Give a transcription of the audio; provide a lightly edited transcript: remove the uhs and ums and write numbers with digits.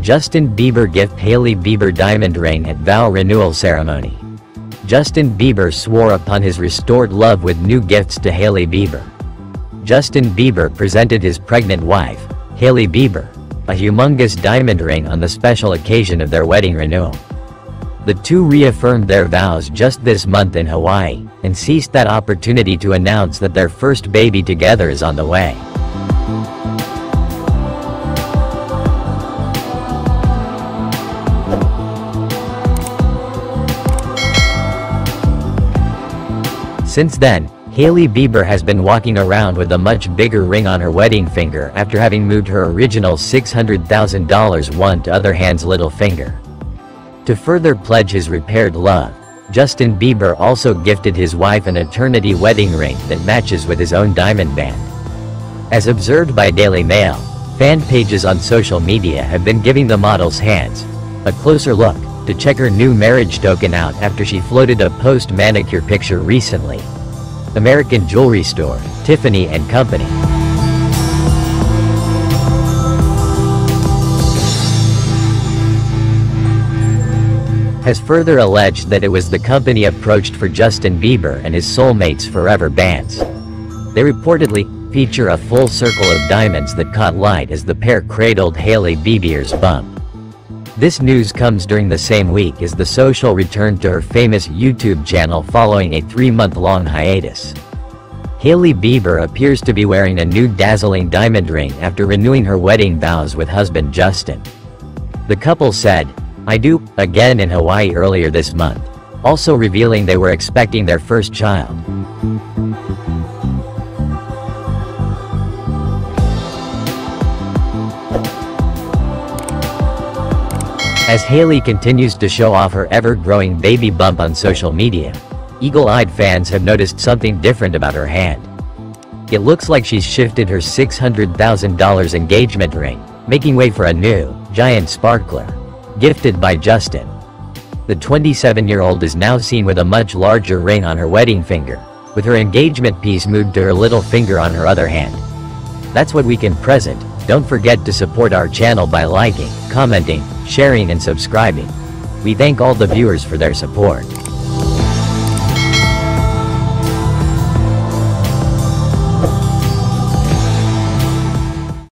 Justin Bieber gift Hailey Bieber diamond ring at vow renewal ceremony. Justin Bieber swore upon his restored love with new gifts to Hailey Bieber. Justin Bieber presented his pregnant wife, Hailey Bieber, a humongous diamond ring on the special occasion of their wedding renewal. The two reaffirmed their vows just this month in Hawaii, and seized that opportunity to announce that their first baby together is on the way. Since then, Hailey Bieber has been walking around with a much bigger ring on her wedding finger after having moved her original $600,000 one to other hand's little finger. To further pledge his repaired love, Justin Bieber also gifted his wife an eternity wedding ring that matches with his own diamond band. As observed by Daily Mail, fan pages on social media have been giving the model's hands a closer look to check her new marriage token out after she floated a post-manicure picture recently. American jewelry store, Tiffany & Company. Has further alleged that it was the company approached for Justin Bieber and his Soulmates Forever bands. They reportedly feature a full circle of diamonds that caught light as the pair cradled Hailey Bieber's bump. This news comes during the same week as the social returned to her famous YouTube channel following a 3-month-long hiatus. Hailey Bieber appears to be wearing a new dazzling diamond ring after renewing her wedding vows with husband Justin. The couple said, "I do," again in Hawaii earlier this month, also revealing they were expecting their first child. As Hailey continues to show off her ever-growing baby bump on social media, eagle-eyed fans have noticed something different about her hand. It looks like she's shifted her $600,000 engagement ring, making way for a new, giant sparkler, gifted by Justin. The 27-year-old is now seen with a much larger ring on her wedding finger, with her engagement piece moved to her little finger on her other hand. That's what we can present. Don't forget to support our channel by liking, commenting, sharing and subscribing. We thank all the viewers for their support.